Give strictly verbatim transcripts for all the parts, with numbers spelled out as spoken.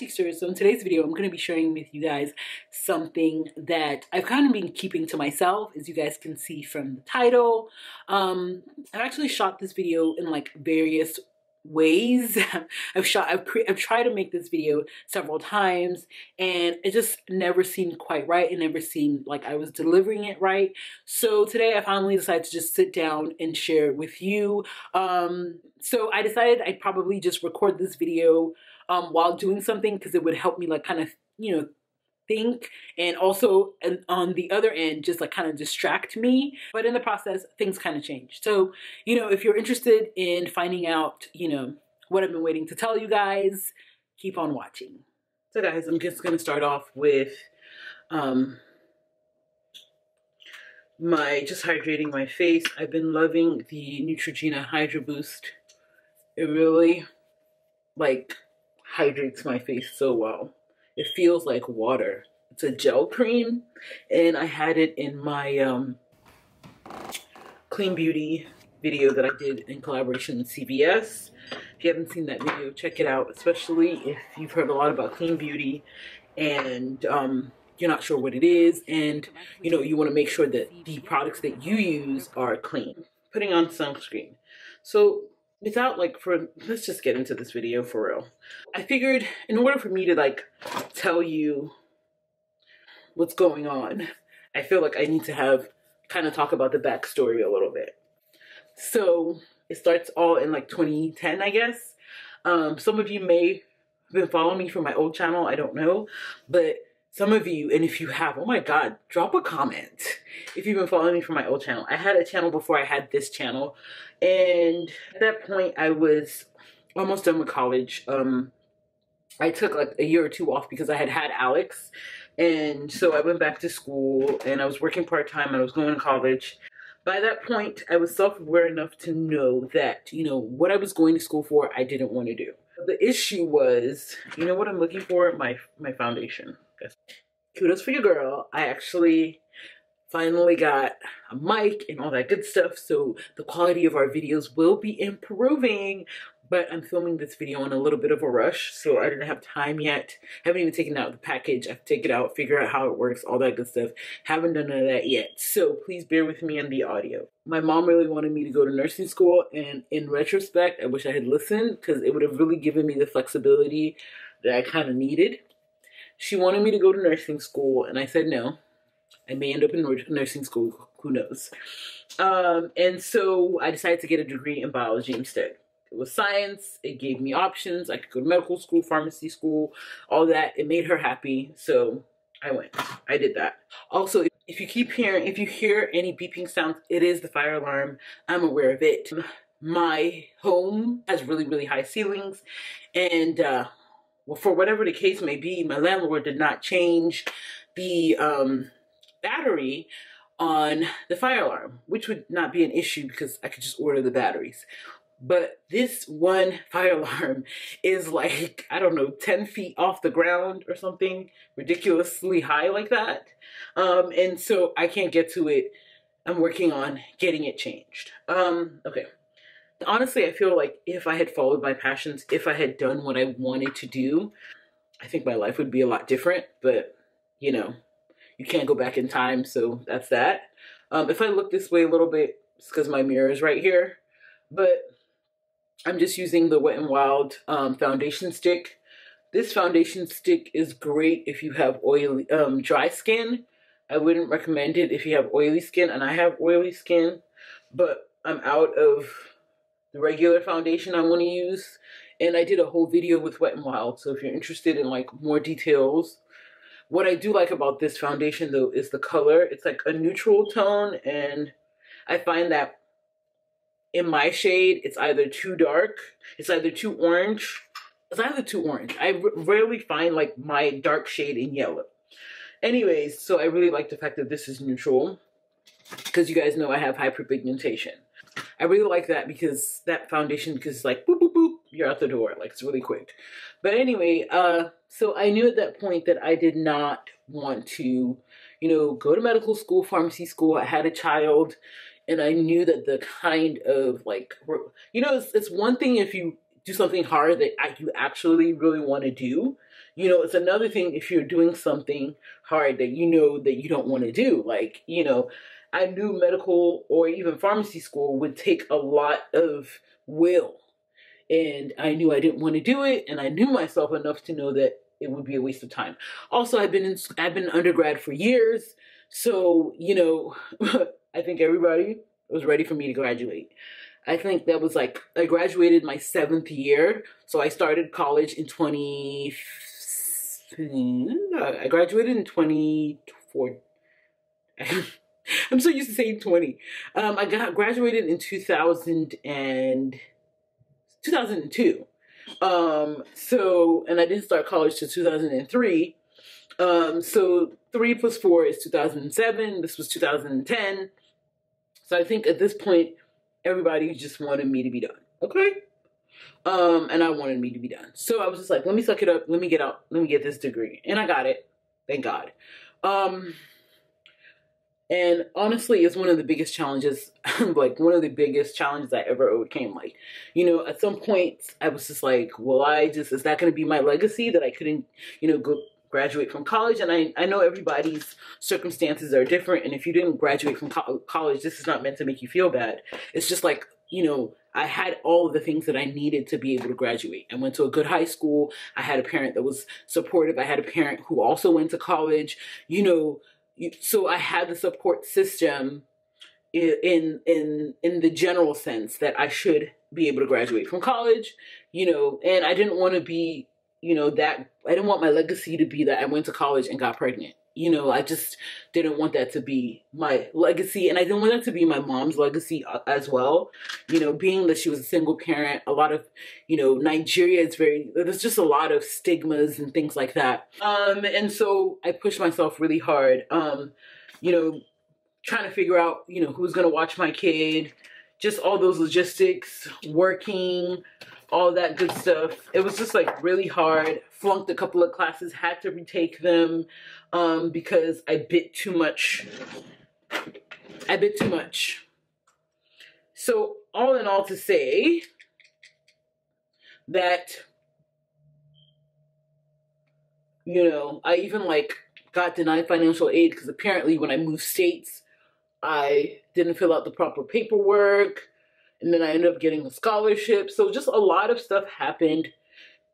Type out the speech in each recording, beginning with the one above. Chicksters. So in today's video, I'm going to be sharing with you guys something that I've kind of been keeping to myself, as you guys can see from the title. Um, I've actually shot this video in like various ways. I've shot, I've, pre I've tried to make this video several times and it just never seemed quite right. It never seemed like I was delivering it right. So today I finally decided to just sit down and share it with you. Um, so I decided I'd probably just record this video um, while doing something because it would help me like kind of, you know, think, and also and on the other end just like kind of distract me. But in the process things kind of change. So you know, if you're interested in finding out, you know, what I've been waiting to tell you guys, keep on watching. So guys, I'm just gonna start off with um my just hydrating my face. I've been loving the Neutrogena Hydra Boost. It really like hydrates my face so well. It feels like water. It's a gel cream and I had it in my um, clean beauty video that I did in collaboration with C V S. If you haven't seen that video, check it out, especially if you've heard a lot about clean beauty and um, you're not sure what it is, and you know, you want to make sure that the products that you use are clean. Putting on sunscreen. So without like, for, let's just get into this video for real. I figured in order for me to like tell you what's going on, I feel like I need to have kind of talk about the backstory a little bit. So it starts all in like twenty ten, I guess. Um, some of you may have been following me from my old channel, I don't know, but some of you, and if you have, oh my God, drop a comment if you've been following me from my old channel. I had a channel before I had this channel, and at that point I was almost done with college. Um, I took like a year or two off because I had had Alex, and so I went back to school and I was working part-time and I was going to college. By that point, I was self-aware enough to know that, you know, what I was going to school for, I didn't want to do. The issue was, you know what I'm looking for? My, my foundation. Kudos for your girl. I actually finally got a mic and all that good stuff, so the quality of our videos will be improving, but I'm filming this video in a little bit of a rush, so I didn't have time yet. I haven't even taken out the package. I've taken it out, figure out how it works, all that good stuff. Haven't done none of that yet, so please bear with me on the audio. My mom really wanted me to go to nursing school, and in retrospect, I wish I had listened because it would have really given me the flexibility that I kind of needed. She wanted me to go to nursing school, and I said no. I may end up in nursing school, who knows. Um, and so I decided to get a degree in biology instead. It was science. It gave me options. I could go to medical school, pharmacy school, all that. It made her happy, so I went. I did that. Also, if you keep hearing, if you hear any beeping sounds, it is the fire alarm. I'm aware of it. My home has really, really high ceilings, and uh, well, for whatever the case may be, my landlord did not change the um, battery on the fire alarm, which would not be an issue because I could just order the batteries. But this one fire alarm is like, I don't know, ten feet off the ground or something ridiculously high like that. Um, and so I can't get to it. I'm working on getting it changed. Um, okay. Honestly, I feel like if I had followed my passions, if I had done what I wanted to do, I think my life would be a lot different. But, you know, you can't go back in time, so that's that. Um, if I look this way a little bit, it's because my mirror is right here. But I'm just using the Wet n Wild um, foundation stick. This foundation stick is great if you have oily, um, dry skin. I wouldn't recommend it if you have oily skin, and I have oily skin. But I'm out of the regular foundation I want to use, and I did a whole video with Wet n Wild, so if you're interested in like more details. What I do like about this foundation though is the color. It's like a neutral tone, and I find that in my shade it's either too dark, it's either too orange, it's either too orange. I rarely find like my dark shade in yellow. Anyways, so I really like the fact that this is neutral because you guys know I have hyperpigmentation. I really like that because that foundation, because it's like boop, boop, boop, you're out the door. Like, it's really quick. But anyway, uh, so I knew at that point that I did not want to, you know, go to medical school, pharmacy school. I had a child, and I knew that the kind of, like, you know, it's, it's one thing if you do something hard that you actually really want to do. You know, it's another thing if you're doing something hard that you know that you don't want to do. Like, you know, I knew medical or even pharmacy school would take a lot of will. And I knew I didn't want to do it. And I knew myself enough to know that it would be a waste of time. Also, I've been in, I've been undergrad for years. So, you know, I think everybody was ready for me to graduate. I think that was like, I graduated my seventh year. So I started college in twenty. I graduated in twenty four. I'm so used to saying twenty. Um, I got graduated in two thousand and two thousand two. Um, so, and I didn't start college till two thousand three. Um, so three plus four is two thousand seven. This was two thousand ten. So I think at this point, everybody just wanted me to be done. Okay. Um, and I wanted me to be done. So I was just like, let me suck it up. Let me get out. Let me get this degree. And I got it. Thank God. Um, and honestly, it's one of the biggest challenges, like one of the biggest challenges I ever overcame. Like, you know, at some point I was just like, well, I just, is that going to be my legacy that I couldn't, you know, go graduate from college? And I, I know everybody's circumstances are different. And if you didn't graduate from co college, this is not meant to make you feel bad. It's just like, you know, I had all of the things that I needed to be able to graduate. I went to a good high school. I had a parent that was supportive. I had a parent who also went to college, you know, so I had the support system in, in, in the general sense that I should be able to graduate from college, you know, and I didn't want to be, you know, that I didn't want my legacy to be that I went to college and got pregnant. You know, I just didn't want that to be my legacy. And I didn't want that to be my mom's legacy as well. You know, being that she was a single parent, a lot of, you know, Nigeria is very, there's just a lot of stigmas and things like that. Um, and so I pushed myself really hard, um, you know, trying to figure out, you know, who's going to watch my kid, just all those logistics, working, all that good stuff. It was just like really hard. Flunked a couple of classes, had to retake them um, because I bit too much. I bit too much. So all in all to say that, you know, I even like got denied financial aid because apparently when I moved states, I didn't fill out the proper paperwork. And then I ended up getting a scholarship. So just a lot of stuff happened.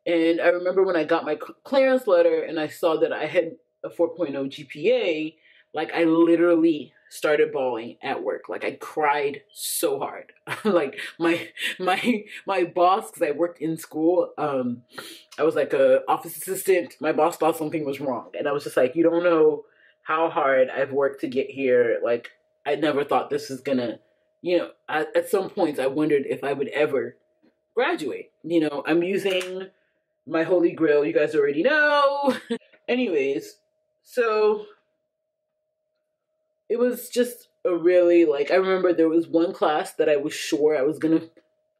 And I remember when I got my clearance letter and I saw that I had a four point oh G P A, like I literally started bawling at work. Like I cried so hard. Like my my my boss, because I worked in school, um, I was like an office assistant. My boss thought something was wrong. And I was just like, you don't know how hard I've worked to get here. Like I never thought this was going to, you know, I, at some points I wondered if I would ever graduate. You know, I'm using my holy grail, you guys already know. Anyways, so it was just a really, like, I remember there was one class that I was sure I was going to,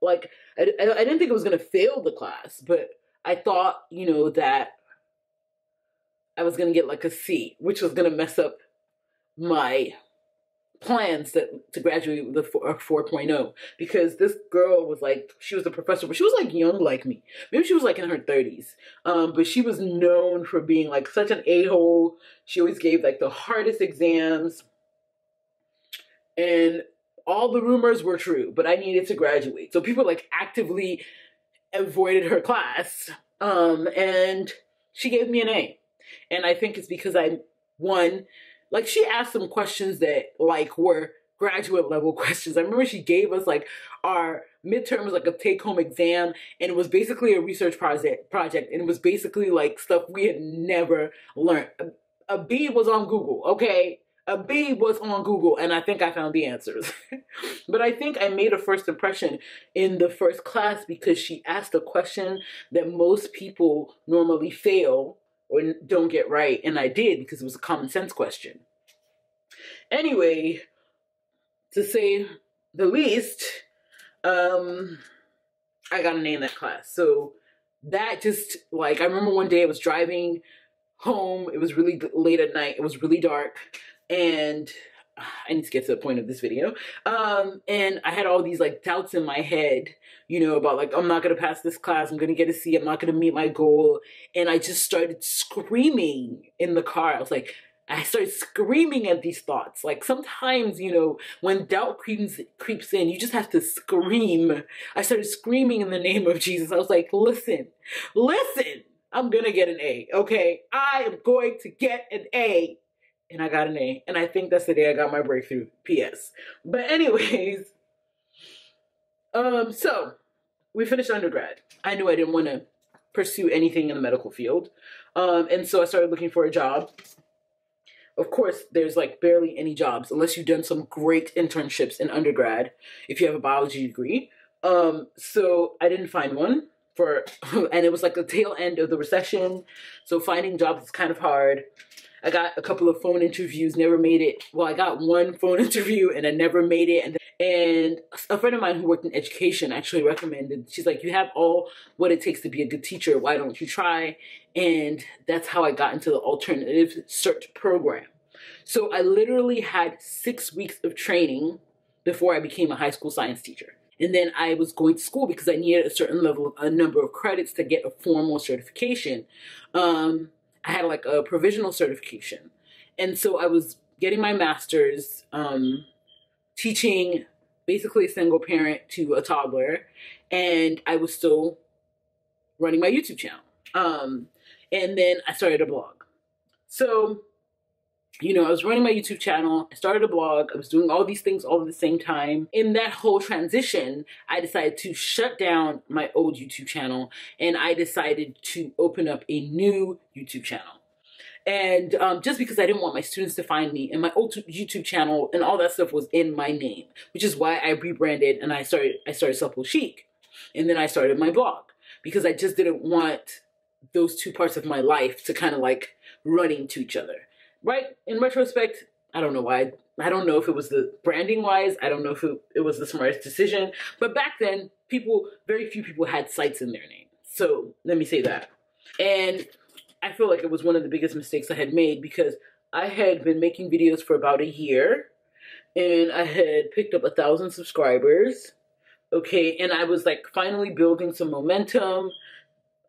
like, I, I, I didn't think I was going to fail the class, but I thought, you know, that I was going to get like a C, which was going to mess up my plans that to graduate with a four point oh, because this girl was like, she was a professor, but she was like young like me. Maybe she was like in her thirties, um, but she was known for being like such an a-hole. She always gave like the hardest exams, and all the rumors were true, but I needed to graduate. So people like actively avoided her class, um, and she gave me an A. And I think it's because I won. Like, she asked some questions that, like, were graduate-level questions. I remember she gave us, like, our midterm was, like, a take-home exam, and it was basically a research project, project, and it was basically, like, stuff we had never learned. A, a B was on Google, okay? A B was on Google, and I think I found the answers. But I think I made a first impression in the first class because she asked a question that most people normally fail or don't get right, and I did because it was a common sense question. Anyway, to say the least, um, I got an A in that class. So that just, like, I remember one day I was driving home. It was really late at night. It was really dark. And I need to get to the point of this video. Um, and I had all these like doubts in my head, you know, about like, I'm not going to pass this class. I'm going to get a C. I'm not going to meet my goal. And I just started screaming in the car. I was like, I started screaming at these thoughts. Like sometimes, you know, when doubt creeps, creeps in, you just have to scream. I started screaming in the name of Jesus. I was like, listen, listen, I'm going to get an A. Okay. I am going to get an A. And I got an A. And I think that's the day I got my breakthrough. P S. But anyways, um, so we finished undergrad. I knew I didn't want to pursue anything in the medical field. Um, and so I started looking for a job. Of course, there's like barely any jobs unless you've done some great internships in undergrad if you have a biology degree. Um, so I didn't find one for, and it was like the tail end of the recession. So finding jobs is kind of hard. I got a couple of phone interviews, never made it. Well, I got one phone interview and I never made it. And, and a friend of mine who worked in education actually recommended, she's like, you have all what it takes to be a good teacher. Why don't you try? And that's how I got into the alternative search program. So I literally had six weeks of training before I became a high school science teacher. And then I was going to school because I needed a certain level, a number of credits to get a formal certification. Um, I had like a provisional certification. And so I was getting my master's, um, teaching basically a single parent to a toddler. And I was still running my YouTube channel. Um, and then I started a blog. So, you know, I was running my YouTube channel. I started a blog. I was doing all these things all at the same time. In that whole transition, I decided to shut down my old YouTube channel and I decided to open up a new YouTube channel. And um, just because I didn't want my students to find me, and my old YouTube channel and all that stuff was in my name, which is why I rebranded and I started, I started Supple Chic. And then I started my blog because I just didn't want those two parts of my life to kind of like run into each other. Right? In retrospect, I don't know why. I don't know if it was the branding wise. I don't know if it, it was the smartest decision. But back then, people, very few people had sites in their name. So let me say that. And I feel like it was one of the biggest mistakes I had made because I had been making videos for about a year and I had picked up a thousand subscribers. Okay. And I was like finally building some momentum.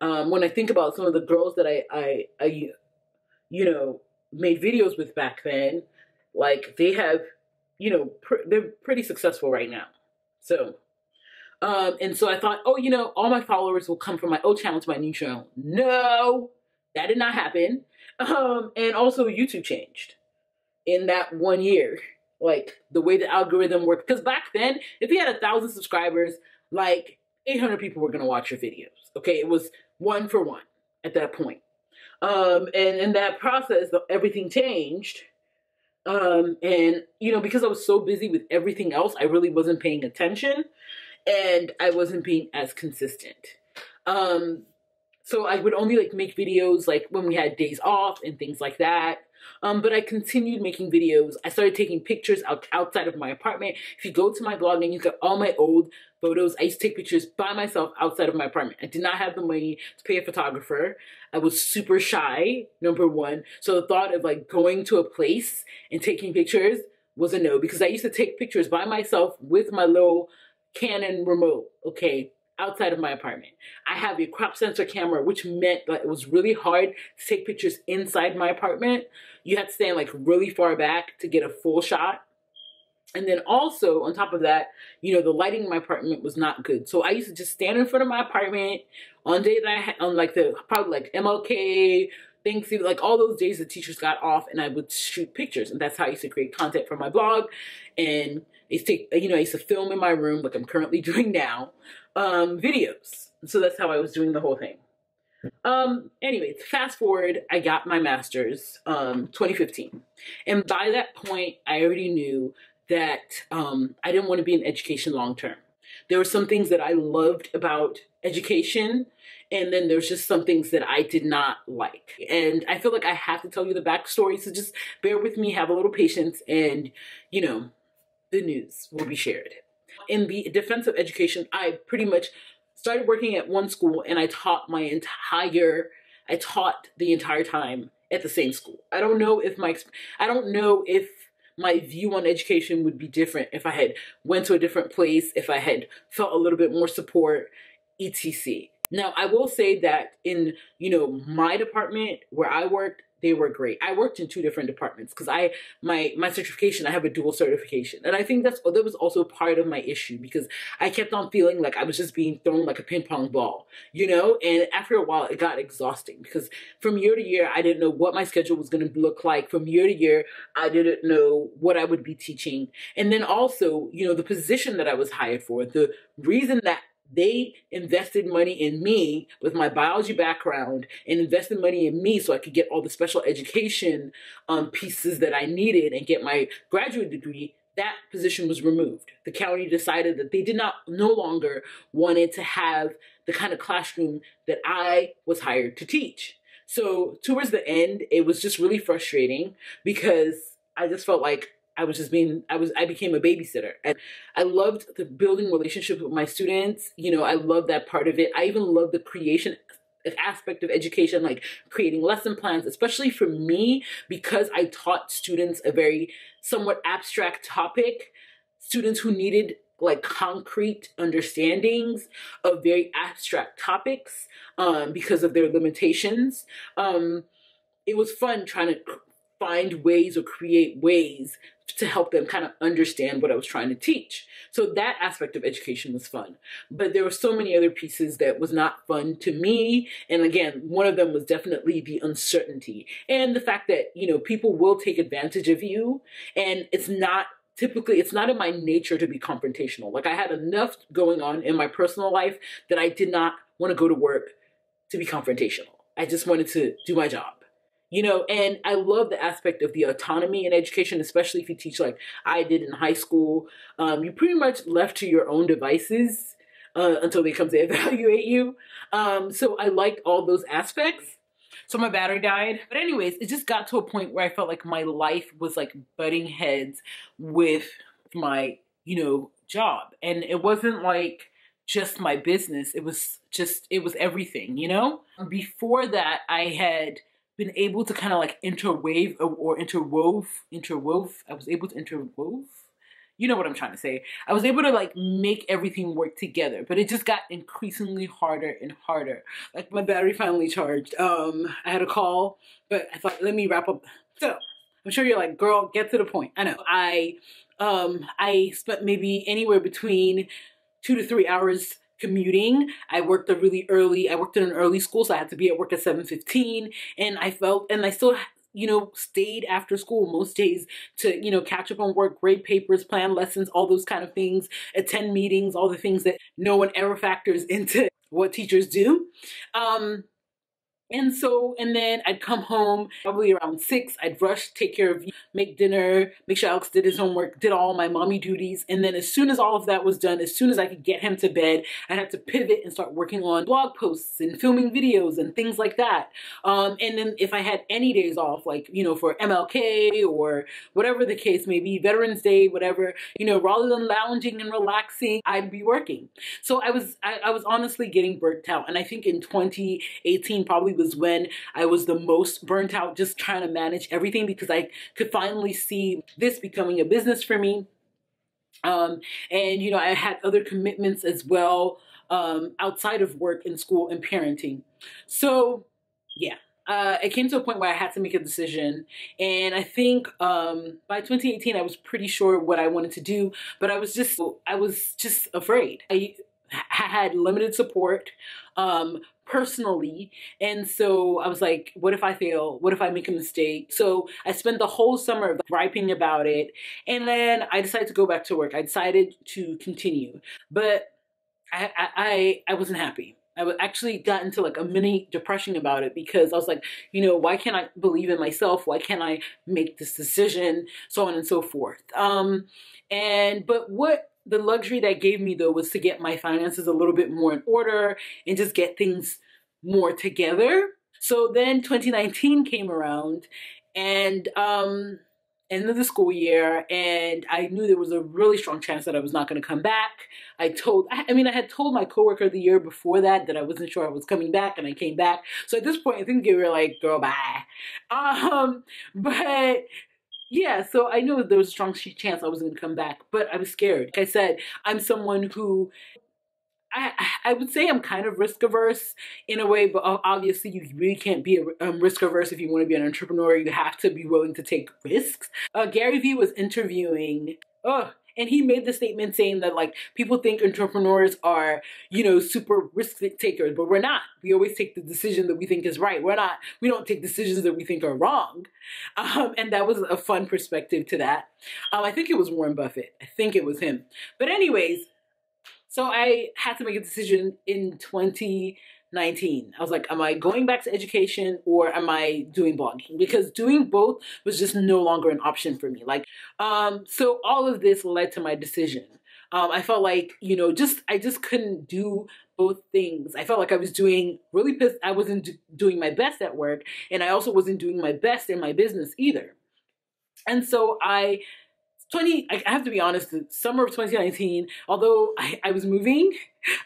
Um, when I think about some of the girls that I, I, I you know, made videos with back then, like they have, you know, pr they're pretty successful right now. So, um, and so I thought, oh, you know, all my followers will come from my old channel to my new channel. No, that did not happen. Um, and also YouTube changed in that one year, like the way the algorithm worked. Cause back then, if you had a thousand subscribers, like eight hundred people were going to watch your videos. Okay. It was one for one at that point. Um, and in that process, everything changed. Um, and, you know, because I was so busy with everything else, I really wasn't paying attention and I wasn't being as consistent. Um, so I would only like make videos like when we had days off and things like that. Um, but I continued making videos. I started taking pictures out outside of my apartment. If you go to my blog and you get all my old photos, I used to take pictures by myself outside of my apartment. I did not have the money to pay a photographer. I was super shy, number one. So the thought of like going to a place and taking pictures was a no, because I used to take pictures by myself with my little Canon remote, okay, outside of my apartment. I have a crop sensor camera, which meant that it was really hard to take pictures inside my apartment. You had to stand like really far back to get a full shot. And then also on top of that, you know, the lighting in my apartment was not good. So I used to just stand in front of my apartment on day that I had on like the probably like M L K, Thanksgiving, like all those days the teachers got off, and I would shoot pictures. And that's how I used to create content for my blog. And I used to, you know, I used to film in my room like I'm currently doing now, um, videos. So that's how I was doing the whole thing. Um, anyway, fast forward, I got my master's, um, twenty fifteen. And by that point, I already knew that um, I didn't want to be in education long term. There were some things that I loved about education, and then there's just some things that I did not like. And I feel like I have to tell you the backstory, so just bear with me, have a little patience, and, you know, the news will be shared. In the defense of education, I pretty much started working at one school, and I taught my entire, I taught the entire time at the same school. I don't know if my, I don't know if my view on education would be different if I had went to a different place, if I had felt a little bit more support, et cetera. Now, I will say that in, you know, my department where I worked, they were great. I worked in two different departments because I, my, my certification, I have a dual certification. And I think that's, that was also part of my issue because I kept on feeling like I was just being thrown like a ping pong ball, you know? And after a while, it got exhausting because from year to year, I didn't know what my schedule was going to look like. From year to year, I didn't know what I would be teaching. And then also, you know, the position that I was hired for, the reason that they invested money in me with my biology background and invested money in me so I could get all the special education um, pieces that I needed and get my graduate degree. That position was removed. The county decided that they did not, no longer wanted to have the kind of classroom that I was hired to teach. So towards the end, it was just really frustrating because I just felt like I was just being, I was, I became a babysitter. And I loved the building relationships with my students. You know, I love that part of it. I even love the creation aspect of education, like creating lesson plans, especially for me, because I taught students a very somewhat abstract topic, students who needed like concrete understandings of very abstract topics um, because of their limitations. Um, it was fun trying to find ways or create ways to help them kind of understand what I was trying to teach. So that aspect of education was fun. But there were so many other pieces that was not fun to me. And again, one of them was definitely the uncertainty and the fact that, you know, people will take advantage of you. And it's not typically, it's not in my nature to be confrontational. Like I had enough going on in my personal life that I did not want to go to work to be confrontational. I just wanted to do my job. You know, and I love the aspect of the autonomy in education, especially if you teach like I did in high school. Um, you're pretty much left to your own devices uh, until they come to evaluate you. Um, so I liked all those aspects. So my battery died. But anyways, it just got to a point where I felt like my life was like butting heads with my, you know, job. And it wasn't like just my business. It was just, it was everything, you know? Before that, I had been able to kind of like interwave or, or interwove, interwove. I was able to interwove. You know what I'm trying to say. I was able to like make everything work together, but it just got increasingly harder and harder. Like my battery finally charged. Um, I had a call, but I thought, let me wrap up. So I'm sure you're like, girl, get to the point. I know. I, um, I spent maybe anywhere between two to three hours commuting. I worked a really early, I worked in an early school, so I had to be at work at seven fifteen, and I felt, and I still, you know, stayed after school most days to, you know, catch up on work, grade papers, plan lessons, all those kind of things, attend meetings, all the things that no one ever factors into what teachers do. Um, and so, and then I'd come home probably around six, I'd rush, take care of, make dinner, make sure Alex did his homework, did all my mommy duties. And then as soon as all of that was done, as soon as I could get him to bed, I'd have to pivot and start working on blog posts and filming videos and things like that. Um, and then if I had any days off, like, you know, for M L K or whatever the case may be, Veterans Day, whatever, you know, rather than lounging and relaxing, I'd be working. So I was, I, I was honestly getting burnt out. And I think in twenty eighteen, probably was when I was the most burnt out, just trying to manage everything because I could finally see this becoming a business for me. Um, and, you know, I had other commitments as well um, outside of work and school and parenting. So, yeah, uh, it came to a point where I had to make a decision. And I think um, by twenty eighteen, I was pretty sure what I wanted to do, but I was just, I was just afraid. I, I had limited support um, personally, and so I was like, what if I fail? What if I make a mistake? So I spent the whole summer griping about it, and then I decided to go back to work. I decided to continue, but I, I, I wasn't happy. I actually got into like a mini depression about it because I was like, you know, why can't I believe in myself? Why can't I make this decision? So on and so forth. Um, and, but what the luxury that gave me though was to get my finances a little bit more in order and just get things more together. So then twenty nineteen came around and um, end of the school year, and I knew there was a really strong chance that I was not going to come back. I told, I mean, I had told my coworker the year before that that I wasn't sure I was coming back, and I came back. So at this point, I think they were like, girl, bye. Um, but Yeah, so I know there was a strong chance I was going to come back, but I was scared. Like I said, I'm someone who, I, I would say I'm kind of risk averse in a way, but obviously you really can't be a, um, risk averse if you want to be an entrepreneur. You have to be willing to take risks. Uh, Gary Vee was interviewing, oh, and he made the statement saying that, like, people think entrepreneurs are, you know, super risk takers, but we're not. We always take the decision that we think is right. We're not, we don't take decisions that we think are wrong. Um, and that was a fun perspective to that. Um, I think it was Warren Buffett. I think it was him. But anyways, so I had to make a decision in twenty nineteen. I was like, am I going back to education or am I doing blogging? Because doing both was just no longer an option for me. Like, um, so all of this led to my decision. Um, I felt like, you know, just, I just couldn't do both things. I felt like I was doing really pissed. I wasn't do doing my best at work, and I also wasn't doing my best in my business either. And so I, twenty, I have to be honest, the summer of twenty nineteen, although I, I was moving,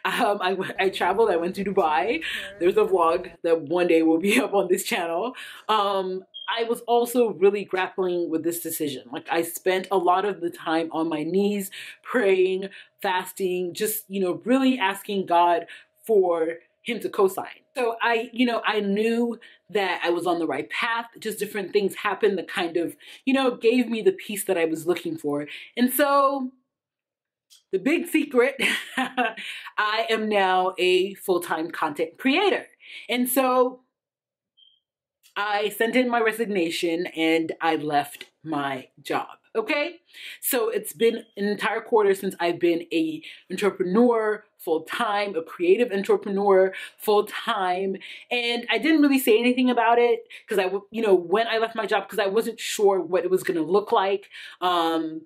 um, I, I traveled, I went to Dubai. There's a vlog that one day will be up on this channel. Um, I was also really grappling with this decision. Like, I spent a lot of the time on my knees, praying, fasting, just, you know, really asking God for him to co-sign. So I, you know, I knew that I was on the right path, just different things happened that kind of, you know, gave me the peace that I was looking for. And so the big secret, I am now a full-time content creator. And so I sent in my resignation and I left my job. Okay, so it's been an entire quarter since I've been a entrepreneur full-time, a creative entrepreneur full-time, and I didn't really say anything about it because I, you know, when I left my job, because I wasn't sure what it was going to look like. Um,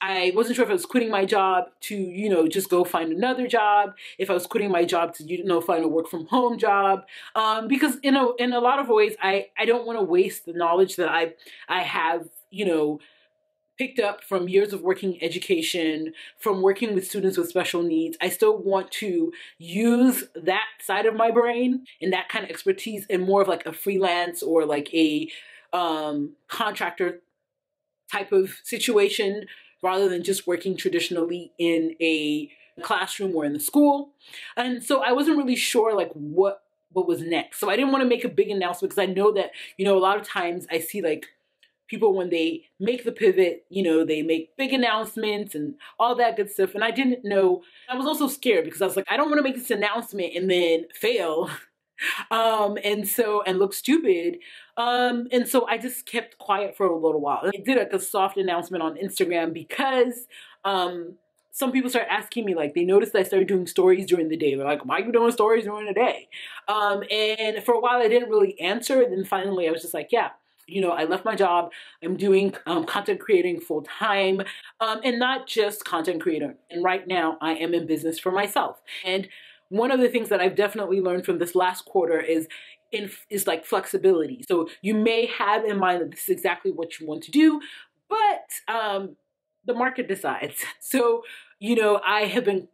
I wasn't sure if I was quitting my job to, you know, just go find another job, if I was quitting my job to, you know, find a work from home job, um, because, you know, in a lot of ways, I, I don't want to waste the knowledge that I, I have, you know, picked up from years of working education, from working with students with special needs. I still want to use that side of my brain and that kind of expertise in more of like a freelance or like a um, contractor type of situation rather than just working traditionally in a classroom or in the school. And so I wasn't really sure like what, what was next. So I didn't want to make a big announcement because I know that, you know, a lot of times I see like people, when they make the pivot, you know, they make big announcements and all that good stuff. And I didn't know, I was also scared because I was like, I don't want to make this announcement and then fail. Um, and so, and look stupid. Um, and so I just kept quiet for a little while. I did like a soft announcement on Instagram because, um, some people started asking me, like, they noticed that I started doing stories during the day. They're like, why are you doing stories during the day? Um, and for a while I didn't really answer. And then finally I was just like, yeah, you know, I left my job. I'm doing um, content creating full time, um, and not just content creator. And right now I am in business for myself. And one of the things that I've definitely learned from this last quarter is, in, is like flexibility. So you may have in mind that this is exactly what you want to do, but um, the market decides. So, you know, I have been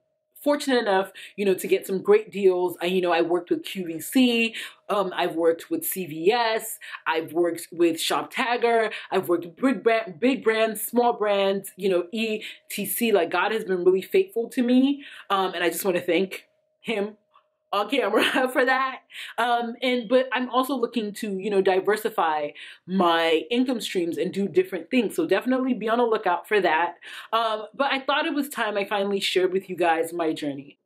fortunate enough, you know, to get some great deals. I, you know, I worked with Q V C, um, I've worked with C V S, I've worked with ShopTagger, I've worked with big, brand, big brands, small brands, you know, E T C. Like, God has been really faithful to me, um, and I just want to thank him on camera for that. Um, and but I'm also looking to, you know, diversify my income streams and do different things. So definitely be on the lookout for that. Um, but I thought it was time I finally shared with you guys my journey.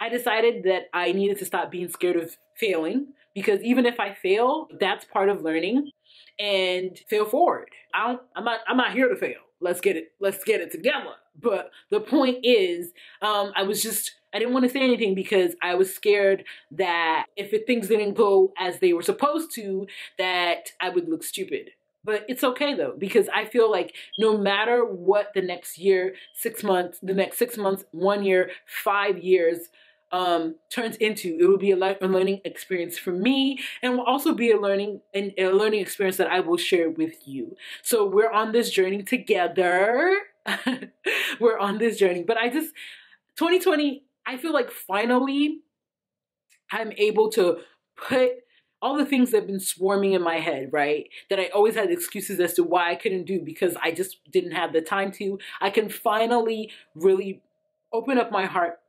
I decided that I needed to stop being scared of failing, because even if I fail, that's part of learning, and fail forward. I don't, I'm not, I'm not here to fail. Let's get it. Let's get it together. But the point is, um, I was just, I didn't want to say anything because I was scared that if it, things didn't go as they were supposed to, that I would look stupid. But it's okay though, because I feel like no matter what the next year, six months, the next six months, one year, five years um, turns into, it will be a learning experience for me, and will also be a learning and a learning experience that I will share with you. So we're on this journey together. We're on this journey, but I just, twenty twenty, I feel like finally I'm able to put all the things that have been swarming in my head, right, that I always had excuses as to why I couldn't do because I just didn't have the time to, I can finally really open up my heart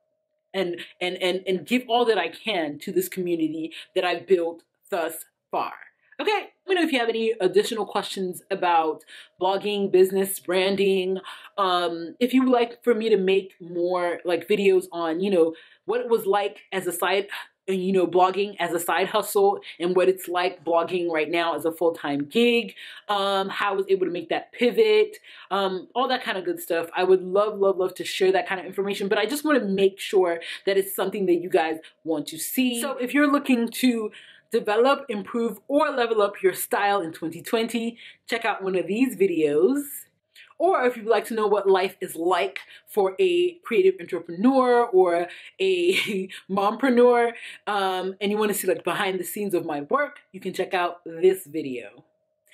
and and and, and give all that I can to this community that I've built thus far. Okay, let me know if you have any additional questions about blogging, business, branding. Um, if you would like for me to make more like videos on, you know, what it was like as a side, you know, blogging as a side hustle and what it's like blogging right now as a full-time gig, um, how I was able to make that pivot, um, all that kind of good stuff. I would love, love, love to share that kind of information, but I just want to make sure that it's something that you guys want to see. So if you're looking to develop, improve, or level up your style in twenty twenty, check out one of these videos. Or if you'd like to know what life is like for a creative entrepreneur or a mompreneur, um, and you want to see like behind the scenes of my work, you can check out this video.